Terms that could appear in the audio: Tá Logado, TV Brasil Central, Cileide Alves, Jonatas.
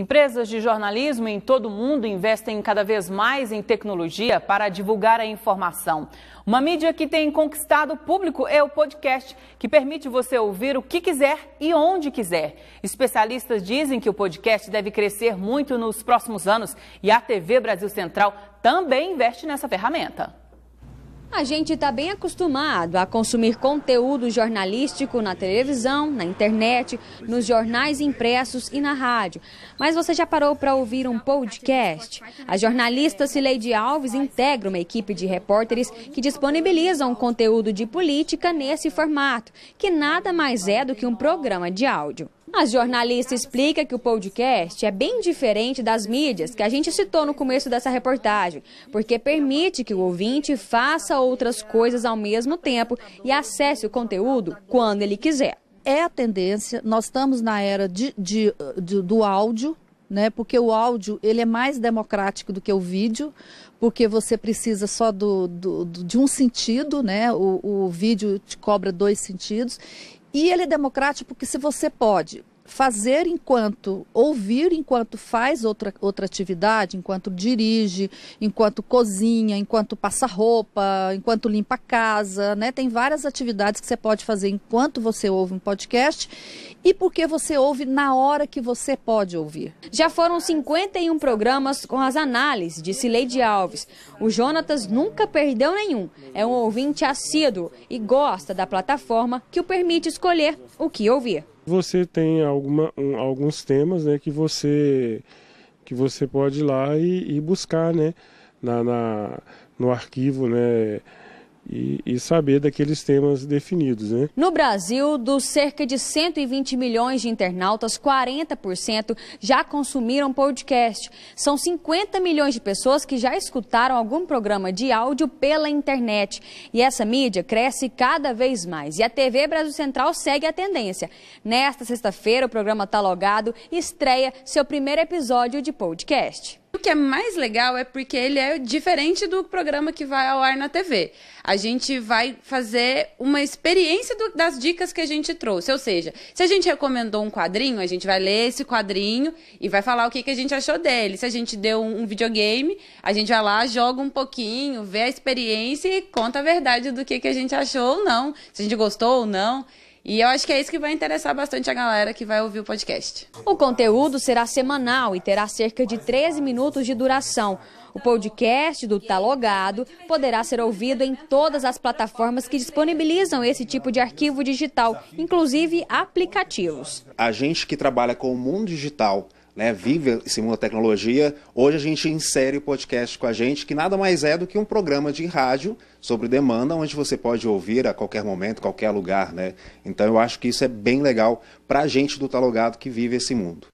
Empresas de jornalismo em todo o mundo investem cada vez mais em tecnologia para divulgar a informação. Uma mídia que tem conquistado o público é o podcast, que permite você ouvir o que quiser e onde quiser. Especialistas dizem que o podcast deve crescer muito nos próximos anos e a TV Brasil Central também investe nessa ferramenta. A gente está bem acostumado a consumir conteúdo jornalístico na televisão, na internet, nos jornais impressos e na rádio. Mas você já parou para ouvir um podcast? A jornalista Cileide Alves integra uma equipe de repórteres que disponibilizam conteúdo de política nesse formato, que nada mais é do que um programa de áudio. A jornalista explica que o podcast é bem diferente das mídias que a gente citou no começo dessa reportagem, porque permite que o ouvinte faça outras coisas ao mesmo tempo e acesse o conteúdo quando ele quiser. É a tendência, nós estamos na era do áudio, né? Porque o áudio ele é mais democrático do que o vídeo, porque você precisa só de um sentido, né? O vídeo te cobra dois sentidos. E ele é democrático porque se você pode fazer enquanto, ouvir enquanto faz outra atividade, enquanto dirige, enquanto cozinha, enquanto passa roupa, enquanto limpa a casa, né? Tem várias atividades que você pode fazer enquanto você ouve um podcast e porque você ouve na hora que você pode ouvir. Já foram 51 programas com as análises de Cileide Alves. O Jonatas nunca perdeu nenhum, é um ouvinte assíduo e gosta da plataforma que o permite escolher o que ouvir. Você tem alguns temas, né, que você pode ir lá e buscar, né, no arquivo, né, e saber daqueles temas definidos, né? No Brasil, dos cerca de 120 milhões de internautas, 40% já consumiram podcast. São 50 milhões de pessoas que já escutaram algum programa de áudio pela internet. E essa mídia cresce cada vez mais. E a TV Brasil Central segue a tendência. Nesta sexta-feira, o programa Tá Logado estreia seu primeiro episódio de podcast. O que é mais legal é porque ele é diferente do programa que vai ao ar na TV. A gente vai fazer uma experiência das dicas que a gente trouxe. Ou seja, se a gente recomendou um quadrinho, a gente vai ler esse quadrinho e vai falar o que a gente achou dele. Se a gente deu um videogame, a gente vai lá, joga um pouquinho, vê a experiência e conta a verdade do que a gente achou ou não. Se a gente gostou ou não. E eu acho que é isso que vai interessar bastante a galera que vai ouvir o podcast. O conteúdo será semanal e terá cerca de 13 minutos de duração. O podcast do Tá Logado poderá ser ouvido em todas as plataformas que disponibilizam esse tipo de arquivo digital, inclusive aplicativos. A gente que trabalha com o mundo digital, né, vive esse mundo da tecnologia, hoje a gente insere o podcast com a gente, que nada mais é do que um programa de rádio sobre demanda, onde você pode ouvir a qualquer momento, qualquer lugar, né? Então eu acho que isso é bem legal para a gente do Tá Logado que vive esse mundo.